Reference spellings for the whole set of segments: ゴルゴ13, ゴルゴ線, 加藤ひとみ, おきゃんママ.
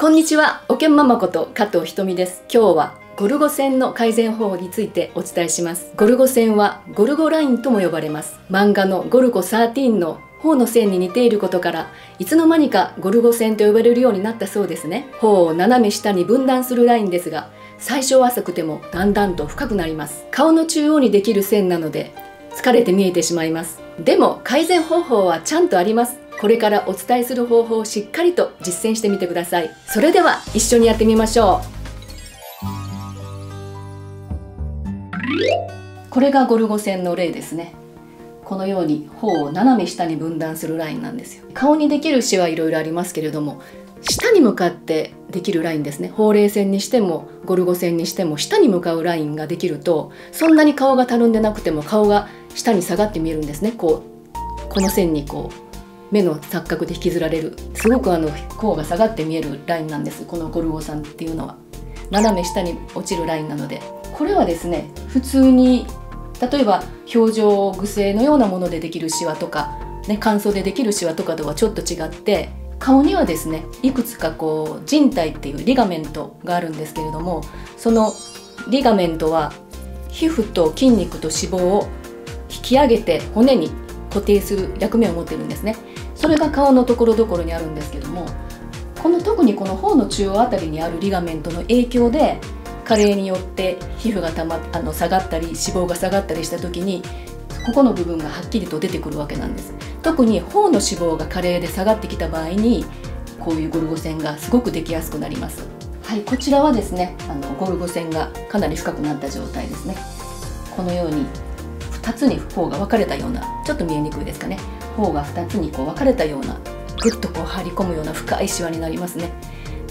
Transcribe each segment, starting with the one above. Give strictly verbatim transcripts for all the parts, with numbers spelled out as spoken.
こんにちは、おけんママこと加藤ひとみです。今日はゴルゴ線の改善方法についてお伝えします。ゴルゴ線はゴルゴラインとも呼ばれます。漫画のゴルゴじゅうさんの頬の線に似ていることから、いつの間にかゴルゴ線と呼ばれるようになったそうですね。頬を斜め下に分断するラインですが、最初は浅くてもだんだんと深くなります。顔の中央にできる線なので、疲れて見えてしまいます。でも改善方法はちゃんとあります。これからお伝えする方法をしっかりと実践してみてください。それでは一緒にやってみましょう。これがゴルゴ線の例ですね。このように頬を斜め下に分断するラインなんですよ。顔にできるシワはいろいろありますけれども、下に向かってできるラインですね。ほうれい線にしてもゴルゴ線にしても下に向かうラインができると、そんなに顔がたるんでなくても顔が下に下がって見えるんですね。こう、この線にこう目の錯覚で引きずられる、すごくあの頬が下がって見えるラインなんです。このゴルゴさんっていうのは斜め下に落ちるラインなので、これはですね、普通に例えば表情癖のようなものでできるシワとか、ね、乾燥でできるシワとかとはちょっと違って、顔にはですね、いくつかこう靭帯っていうリガメントがあるんですけれども、そのリガメントは皮膚と筋肉と脂肪を引き上げて骨に固定する役目を持ってるんですね。それが顔のところどころにあるんですけども、この特にこの頬の中央あたりにあるリガメントの影響で、加齢によって皮膚がたまあの下がったり脂肪が下がったりした時に、ここの部分がはっきりと出てくるわけなんです。特に頬の脂肪が加齢で下がってきた場合に、こういうゴルゴ線がすごくできやすくなります。はい、こちらはですね、あのゴルゴ線がかなり深くなった状態ですね。このようにふたつに頬が分かれたような、ちょっと見えにくいですかね。頬がふたつにこう分かれたような、ぐっとこう張り込むような深いシワになりますね。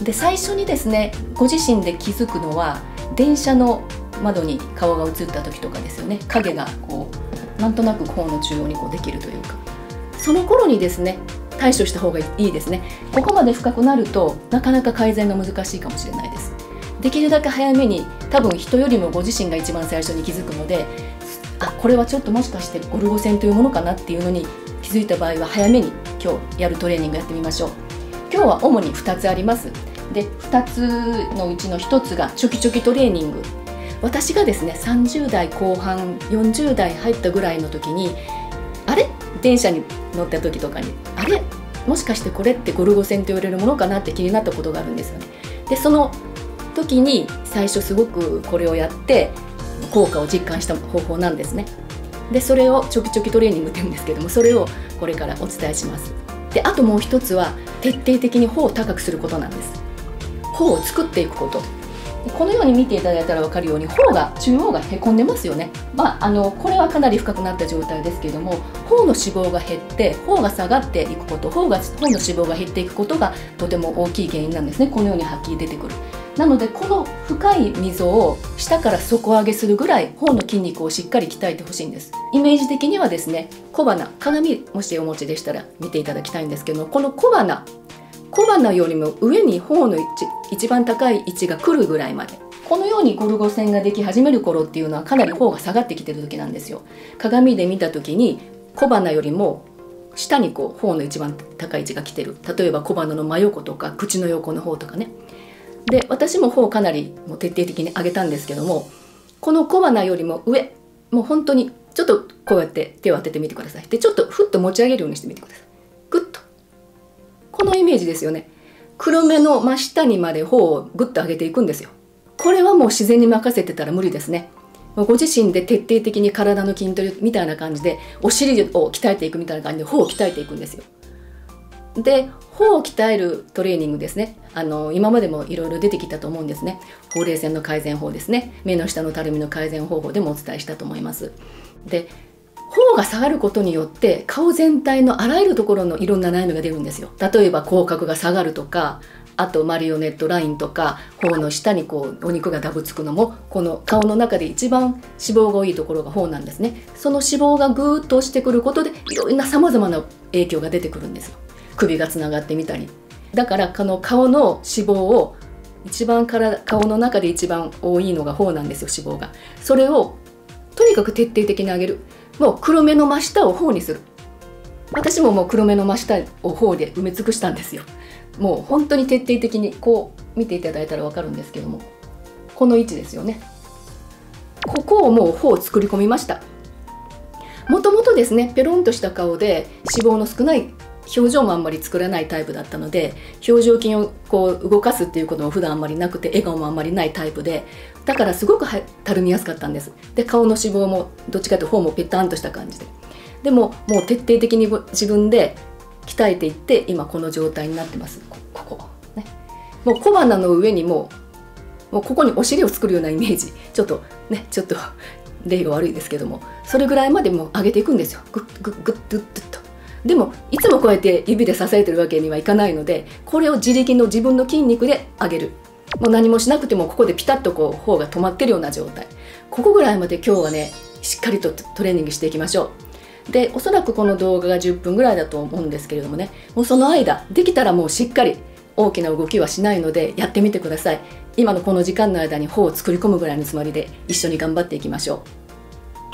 で、最初にですね、ご自身で気づくのは電車の窓に顔が映った時とかですよね。影がこうなんとなく頬の中央にこうできるというか、その頃にですね、対処した方がいいですね。ここまで深くなるとなかなか改善が難しいかもしれないです。できるだけ早めに、多分人よりもご自身が一番最初に気づくので、あ、これはちょっともしかしてゴルゴ線というものかなっていうのに気づいた場合は、早めに今日やるトレーニングやってみましょう。今日は主にふたつあります。で、ふたつのうちのひとつがチョキチョキトレーニング。私がですね、さんじゅう代後半よんじゅう代入ったぐらいの時に、あれ、電車に乗った時とかに、あれ、もしかしてこれってゴルゴ線と言われるものかなって気になったことがあるんですよね。で、その時に最初すごくこれをやって効果を実感した方法なんですね。で、それをチョキチョキトレーニングって言うんですけども、それをこれからお伝えします。で、あともう一つは徹底的に頬を高くすることなんです。頬を作っていくこと。このように見ていただいたら分かるように、頬が中央がへこんでますよね。まあ、あのこれはかなり深くなった状態ですけれども、頬の脂肪が減って頬が下がっていくこと、頬が頬の脂肪が減っていくことがとても大きい原因なんですね。このようにはっきり出てくる。なので、この深い溝を下から底上げするぐらい頬の筋肉をしっかり鍛えてほしいんです。イメージ的にはですね、小鼻、鏡もしお持ちでしたら見ていただきたいんですけども、この小鼻小鼻よりも上に頬の一番高い位置が来るぐらいまで、このようにゴルゴ線ができ始める頃っていうのは、かなり頬が下がってきてる時なんですよ。鏡で見た時に小鼻よりも下にこう頬の一番高い位置が来てる。例えば小鼻の真横とか口の横の方とかね。で、私も頬をかなりもう徹底的に上げたんですけども、この小鼻よりも上、もう本当にちょっとこうやって手を当ててみてください。で、ちょっとふっと持ち上げるようにしてみてください。グッと、このイメージですよね。黒目の真下にまで頬をグッと上げていくんですよ。これはもう自然に任せてたら無理ですね。ご自身で徹底的に体の筋トレみたいな感じで、お尻を鍛えていくみたいな感じで頬を鍛えていくんですよ。で、頬を鍛えるトレーニングですね。あの今までもいろいろ出てきたと思うんですね。ほうれい線の改善法ですね。目の下のたるみの改善方法でもお伝えしたと思います。で、頬が下がることによって顔全体のあらゆるところのいろんな悩みが出るんですよ。例えば口角が下がるとか、あとマリオネットラインとか、頬の下にこうお肉がダブつくのも、この顔の中で一番脂肪が多いところが頬なんですね。その脂肪がぐーっと落ちてくることで、いろんなさまざまな影響が出てくるんですよ。首がつながってみたり、だからこの顔の脂肪を一番から顔の中で一番多いのが頬なんですよ、脂肪が。それをとにかく徹底的に上げる。もう黒目の真下を頬にする。私ももう黒目の真下を頬で埋め尽くしたんですよ。もう本当に徹底的にこう見ていただいたら分かるんですけども、この位置ですよね。ここをもう頬を作り込みました。もともとですね、ペロンとした顔で脂肪の少ない表情もあんまり作らないタイプだったので、表情筋をこう動かすっていうことも普段あんまりなくて、笑顔もあんまりないタイプで、だからすごくたるみやすかったんです。で、顔の脂肪もどっちかというと頬もぺたんとした感じで、でももう徹底的に自分で鍛えていって、今この状態になってます。ここね、もう小鼻の上にもう、もうここにお尻を作るようなイメージ、ちょっとね、ちょっと例が悪いですけども、それぐらいまでもう上げていくんですよ。グッグッグッグッグッと。でもいつもこうやって指で支えてるわけにはいかないので、これを自力の自分の筋肉で上げる。もう何もしなくてもここでピタッとこう頬が止まってるような状態、ここぐらいまで今日はね、しっかりとトレーニングしていきましょう。で、おそらくこの動画がじゅっぷんぐらいだと思うんですけれどもね、もうその間できたらもうしっかり大きな動きはしないのでやってみてください。今のこの時間の間に頬を作り込むぐらいのつもりで一緒に頑張っていきましょう。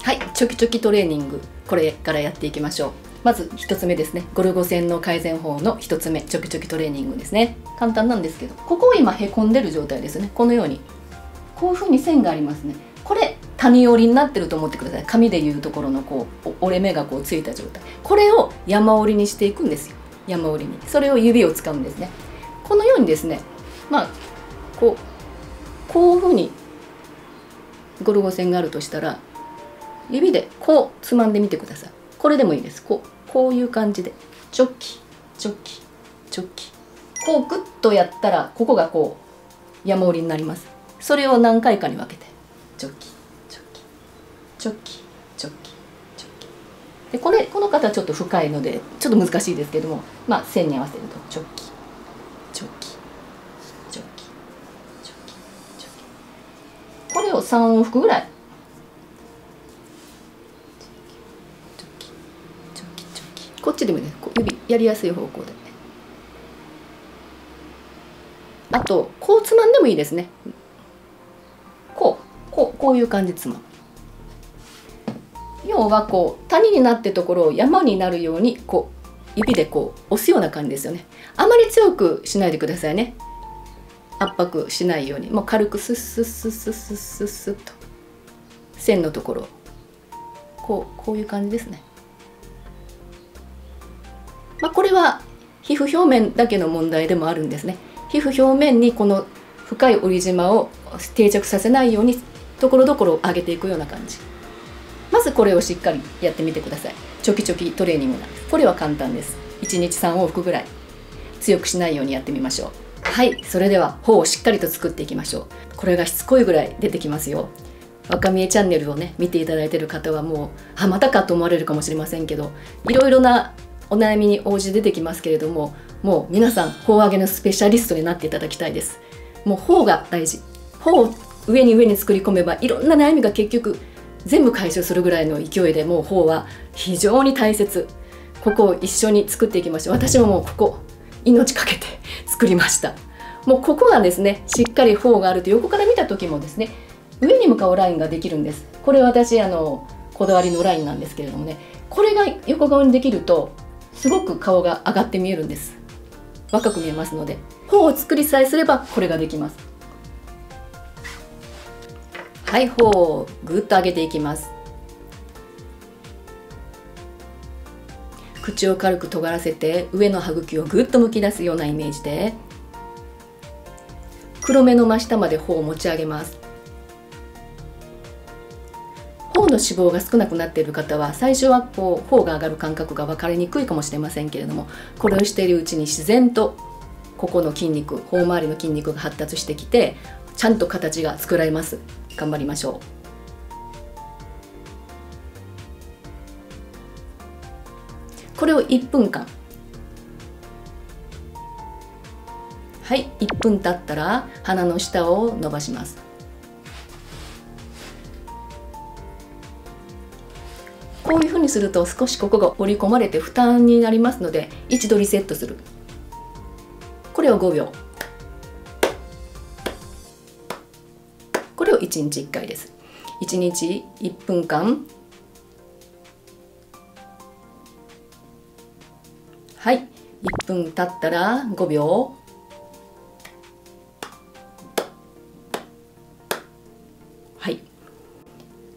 はい、チョキチョキトレーニング、これからやっていきましょう。まずひとつめですね、ゴルゴ線の改善法のひとつめ、チョキチョキトレーニングですね。簡単なんですけど、ここを今へこんでる状態ですね。このようにこういうふうに線がありますね。これ谷折りになってると思ってください。紙でいうところのこう折れ目がこうついた状態、これを山折りにしていくんですよ。山折りに、それを指を使うんですね。このようにですね、まあこうこういうふうにゴルゴ線があるとしたら、指でこうつまんでみてください。これでもいいです。こうこういう感じでチョキチョキチョキ、こうグッとやったらここがこう山折りになります。それを何回かに分けてチョキチョキチョキチョキチョキで、これこの方はちょっと深いのでちょっと難しいですけども、まあ線に合わせるとチョキチョキチョキチョキチョキ、これをさん往復ぐらい。こっちでもいいです。こう指やりやすい方向で、あとこうつまんでもいいですね。こうこうこういう感じでつまむ。要はこう谷になってるところを山になるように、こう指でこう押すような感じですよね。あまり強くしないでくださいね。圧迫しないように、もう軽くスッスッスッスッスッスッスッと線のところ、こうこういう感じですね。まあこれは皮膚表面だけの問題でもあるんですね。皮膚表面にこの深い折り縞を定着させないようにところどころ上げていくような感じ。まずこれをしっかりやってみてください。チョキチョキトレーニングなんです。これは簡単です。いちにちさん往復ぐらい、強くしないようにやってみましょう。はい、それでは頬をしっかりと作っていきましょう。これがしつこいぐらい出てきますよ。若見えチャンネルをね見ていただいている方はもう、あ、またかと思われるかもしれませんけど、いろいろなお悩みに応じ出てきますけれども、もう皆さん頬上げのスペシャリストになっていただきたいです。もう頬が大事。頬を上に上に作り込めばいろんな悩みが結局全部解消するぐらいの勢いで、もう頬は非常に大切。ここを一緒に作っていきましょう。私ももうここ命かけて作りました。もうここがですね、しっかり頬があると横から見た時もですね、上に向かうラインができるんです。これ私あのこだわりのラインなんですけれどもね、これが横顔にできるとすごく顔が上がって見えるんです。若く見えますので、頬を作りさえすればこれができます。はい、頬をぐっと上げていきます。口を軽く尖らせて上の歯茎をぐっとむき出すようなイメージで、黒目の真下まで頬を持ち上げます。頬の脂肪が少なくなっている方は最初はこう頬が上がる感覚が分かりにくいかもしれませんけれども、これをしているうちに自然とここの筋肉、頬周りの筋肉が発達してきて、ちゃんと形が作られます。頑張りましょう。これをいっぷんかん。はい、いっぷん経ったら鼻の下を伸ばします。こういうふうにすると少しここが折り込まれて負担になりますので、一度リセットする。これをごびょう、これをいちにちいっかいです。いちにちいっぷんかん。はい、いっぷん経ったらごびょう。はい。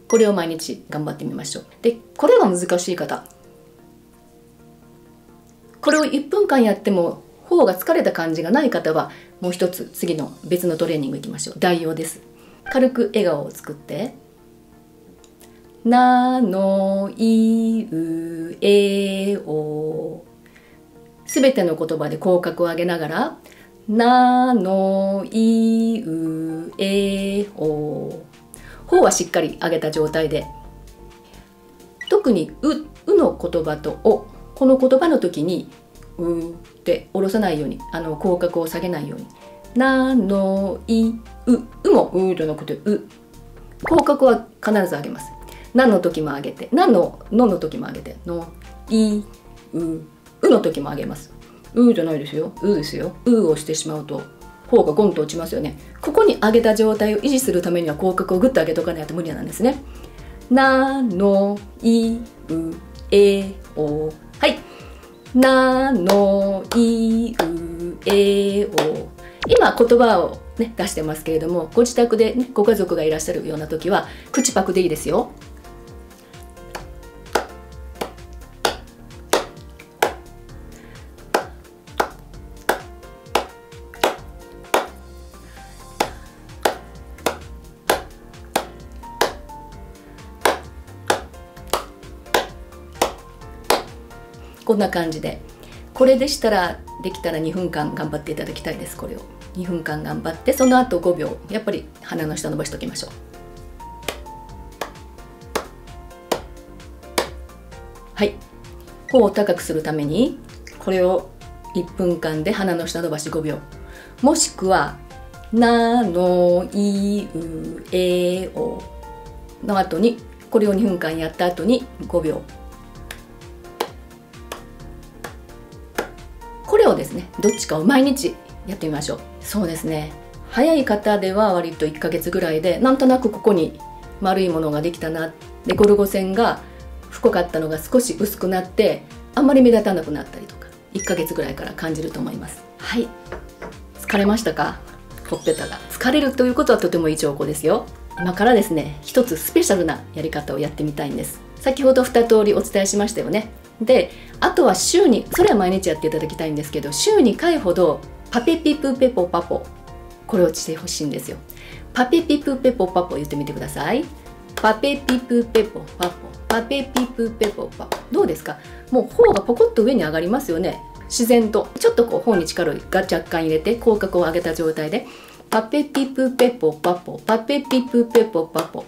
これを毎日頑張ってみましょう。で、これが難しい方。これをいっぷんかんやっても頬が疲れた感じがない方は、もう一つ次の別のトレーニングいきましょう。代用です。軽く笑顔を作って。なのいうえお、すべての言葉で口角を上げながら、なのいうえお、頬はしっかり上げた状態で、特にう、うの言葉とお、この言葉の時にうって下ろさないように、あの口角を下げないように、なのいう、うもうじゃなくてう、口角は必ず上げます。なの時も上げて、なののの時も上げて、のいううの時も上げます。うじゃないですよ、うですよ。うをしてしまうと頬がゴンと落ちますよね。ここに上げた状態を維持するためには口角をグッと上げとかないと無理なんですね。なのいうえお、はい。なのいうえお、今言葉をね出してますけれども、ご自宅で、ね、ご家族がいらっしゃるような時は口パクでいいですよ。こんな感じで、これでしたらできたらにふんかん頑張っていただきたいです。これをにふんかん頑張って、その後ごびょう、やっぱり鼻の下伸ばしておきましょう。はい。頬を高くするためにこれをいっぷんかんで鼻の下伸ばしごびょう、もしくはなのいうえおの後にこれをにふんかんやった後にごびょう、ですね、どっちかを毎日やってみましょう。そうですね、早い方では割といっかげつぐらいで、なんとなくここに丸いものができたな、でゴルゴ線が深かったのが少し薄くなって、あんまり目立たなくなったりとか、いっかげつぐらいから感じると思います。はい。疲れましたか？ほっぺたが疲れるということはとてもいい兆候ですよ。今からですね、一つスペシャルなやり方をやってみたいんです。先ほどふたとおりお伝えしましたよね。で、あとは週に、それは毎日やっていただきたいんですけど、週にかいほどパペピプペポパポ、これをしてほしいんですよ。パペピプペポパポ言ってみてください。パペピプペポパポ、パペピプペポパポ、どうですか？もう頬がポコッと上に上がりますよね。自然とちょっとこう頬に力を若干入れて、口角を上げた状態で、パペピプペポパポ、パペピプペポパポ、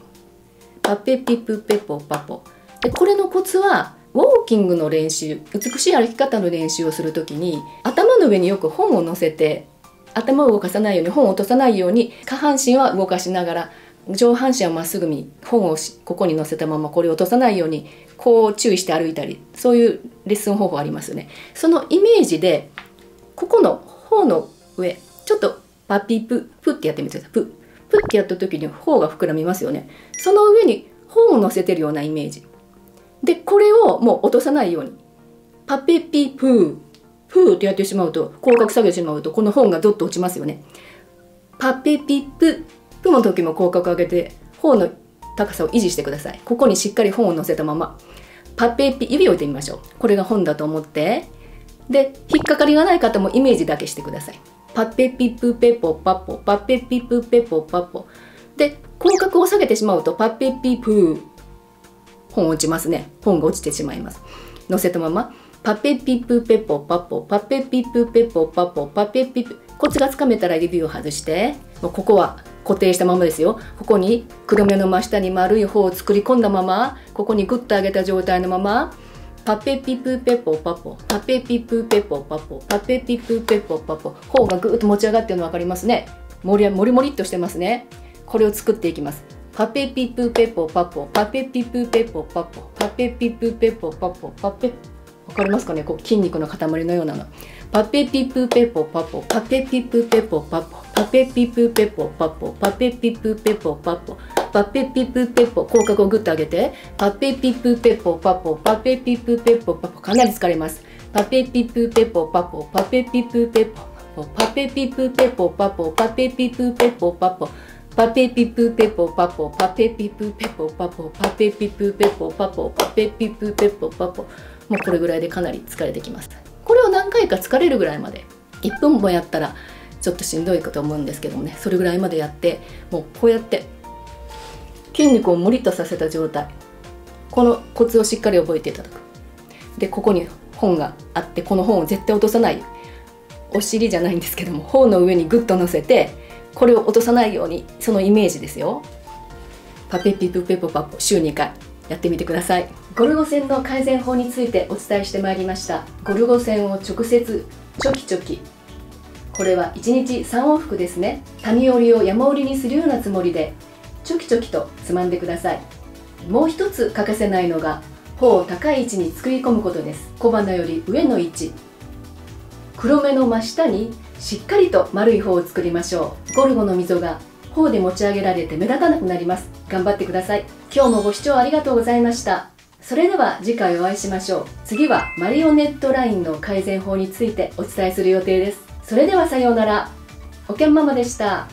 パペピプペポパポ。で、これのコツはウォーキングの練習、美しい歩き方の練習をするときに、頭の上によく本を乗せて、頭を動かさないように、本を落とさないように、下半身は動かしながら、上半身はまっすぐに、本をここに乗せたまま、これを落とさないようにこう注意して歩いたり、そういうレッスン方法ありますよね。そのイメージで、ここの頬の上ちょっとパピププってやってみてください。ププってやった時に頬が膨らみますよね。その上に本を乗せてるようなイメージで、これをもう落とさないように、パペピプープーってやってしまうと、口角下げてしまうと、この本がどっと落ちますよね。パペピププの時も口角上げて、頬の高さを維持してください。ここにしっかり本を乗せたまま、パペピ、指を置いてみましょう。これが本だと思って、で、引っかかりがない方もイメージだけしてください。パペピプペポパポ、パペピプペポパポで、口角を下げてしまうと、パペピプー、本落ちますね。本が落ちてしまいます。乗せたまま、パペピプペポパポ、パペピプペポパポ、パペピプ。コツがつかめたら指を外して、もうここは固定したままですよ。ここに黒目の真下に丸い方を作り込んだまま、ここにグッと上げた状態のまま、パペピプペポパポ、パペピプペポパポ、パペピプペポパポ。頬がぐーっと持ち上がってるの分かりますね。もりもりもりっとしてますね。これを作っていきます。パペピプペポパポ、パペピプペポパポ、パペピプペポパポ、パペ、わかりますかね、こう筋肉の塊のようなの。パペピプペポパポ、パペピプペポパポ、パペピプペポパポ、パペピプペポパポ、パペピプペポ、口角をグッと上げて、パペピプペポパポ、パペピプペポパポ、かなり疲れます。パペピプペポパポパペピプペポパペピプペポパポパペピプペポパポパペピプペポパポパペピプペポパポパペピプペポパポパペピプペポパポ。もうこれぐらいでかなり疲れてきます。これを何回か疲れるぐらいまで、いっぷんもやったらちょっとしんどいかと思うんですけどもね、それぐらいまでやって、もうこうやって筋肉をもりっとさせた状態、このコツをしっかり覚えていただく。でここに本があって、この本を絶対落とさない、お尻じゃないんですけども頬の上にグッと乗せて、これを落とさないように、そのイメージですよ。パペピプペポパポ、週にかいやってみてください。ゴルゴ線の改善法についてお伝えしてまいりました。ゴルゴ線を直接チョキチョキ、これはいちにちさんおうふくですね。谷折りを山折りにするようなつもりでチョキチョキとつまんでください。もう一つ欠かせないのが、頬を高い位置に作り込むことです。小鼻より上の位置、黒目の真下にしっかりと丸い頬を作りましょう。ゴルゴの溝が頬で持ち上げられて目立たなくなります。頑張ってください。今日もご視聴ありがとうございました。それでは次回お会いしましょう。次はマリオネットラインの改善法についてお伝えする予定です。それではさようなら。おけんママでした。